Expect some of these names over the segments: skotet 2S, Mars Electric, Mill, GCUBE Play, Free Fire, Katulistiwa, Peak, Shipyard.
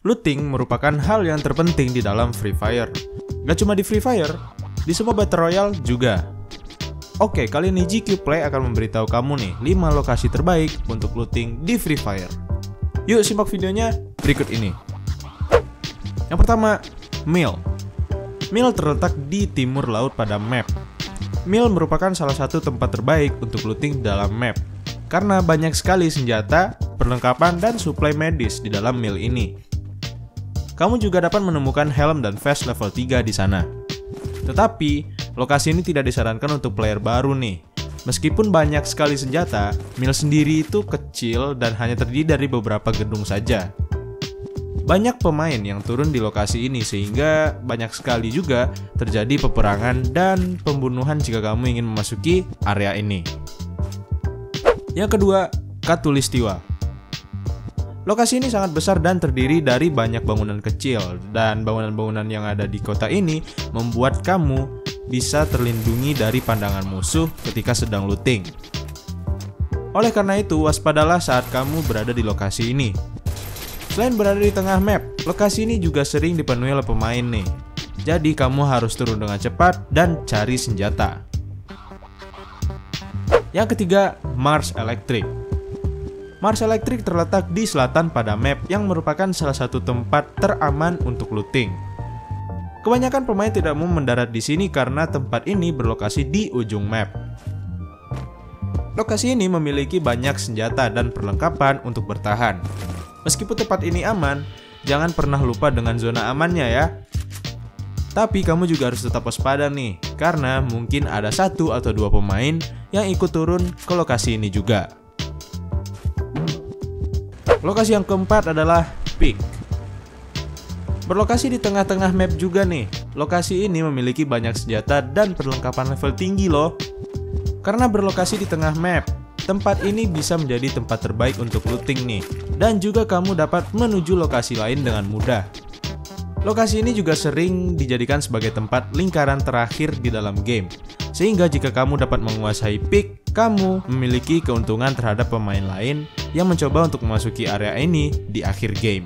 Looting merupakan hal yang terpenting di dalam Free Fire. Gak cuma di Free Fire, di semua Battle Royale juga. Oke, kali ini GCUBE Play akan memberitahu kamu nih 5 lokasi terbaik untuk looting di Free Fire. Yuk simak videonya berikut ini. Yang pertama, Mill. Mill terletak di timur laut pada map. Mill merupakan salah satu tempat terbaik untuk looting dalam map, karena banyak sekali senjata, perlengkapan, dan suplai medis di dalam Mill ini. Kamu juga dapat menemukan helm dan vest level 3 di sana. Tetapi, lokasi ini tidak disarankan untuk player baru nih. Meskipun banyak sekali senjata, Mill sendiri itu kecil dan hanya terdiri dari beberapa gedung saja. Banyak pemain yang turun di lokasi ini sehingga banyak sekali juga terjadi peperangan dan pembunuhan jika kamu ingin memasuki area ini. Yang kedua, Katulistiwa. Lokasi ini sangat besar dan terdiri dari banyak bangunan kecil, dan bangunan-bangunan yang ada di kota ini membuat kamu bisa terlindungi dari pandangan musuh ketika sedang looting. Oleh karena itu, waspadalah saat kamu berada di lokasi ini. Selain berada di tengah map, lokasi ini juga sering dipenuhi oleh pemain nih. Jadi kamu harus turun dengan cepat dan cari senjata. Yang ketiga, Mars Electric. Mars Electric terletak di selatan pada map yang merupakan salah satu tempat teraman untuk looting. Kebanyakan pemain tidak mau mendarat di sini karena tempat ini berlokasi di ujung map. Lokasi ini memiliki banyak senjata dan perlengkapan untuk bertahan. Meskipun tempat ini aman, jangan pernah lupa dengan zona amannya ya. Tapi kamu juga harus tetap waspada nih, karena mungkin ada 1 atau 2 pemain yang ikut turun ke lokasi ini juga. Lokasi yang keempat adalah Peak. Berlokasi di tengah-tengah map juga nih. Lokasi ini memiliki banyak senjata dan perlengkapan level tinggi loh. Karena berlokasi di tengah map, tempat ini bisa menjadi tempat terbaik untuk looting nih. Dan juga kamu dapat menuju lokasi lain dengan mudah. Lokasi ini juga sering dijadikan sebagai tempat lingkaran terakhir di dalam game. Sehingga jika kamu dapat menguasai Peak, kamu memiliki keuntungan terhadap pemain lain yang mencoba untuk memasuki area ini di akhir game.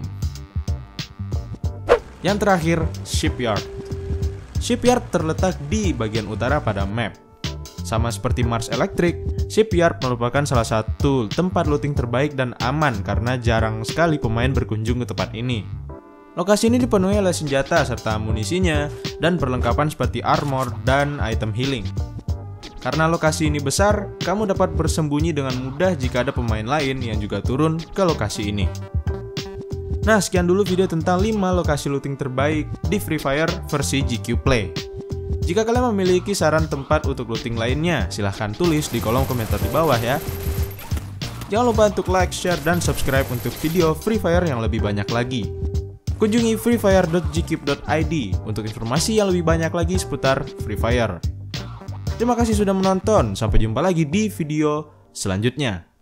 Yang terakhir, Shipyard. Shipyard terletak di bagian utara pada map. Sama seperti Mars Electric, Shipyard merupakan salah satu tempat looting terbaik dan aman karena jarang sekali pemain berkunjung ke tempat ini. Lokasi ini dipenuhi oleh senjata serta amunisinya dan perlengkapan seperti armor dan item healing. Karena lokasi ini besar, kamu dapat bersembunyi dengan mudah jika ada pemain lain yang juga turun ke lokasi ini. Nah, sekian dulu video tentang 5 lokasi looting terbaik di Free Fire versi GCUBE Play. Jika kalian memiliki saran tempat untuk looting lainnya, silahkan tulis di kolom komentar di bawah ya. Jangan lupa untuk like, share, dan subscribe untuk video Free Fire yang lebih banyak lagi. Kunjungi freefire.gcube.id untuk informasi yang lebih banyak lagi seputar Free Fire. Terima kasih sudah menonton, sampai jumpa lagi di video selanjutnya.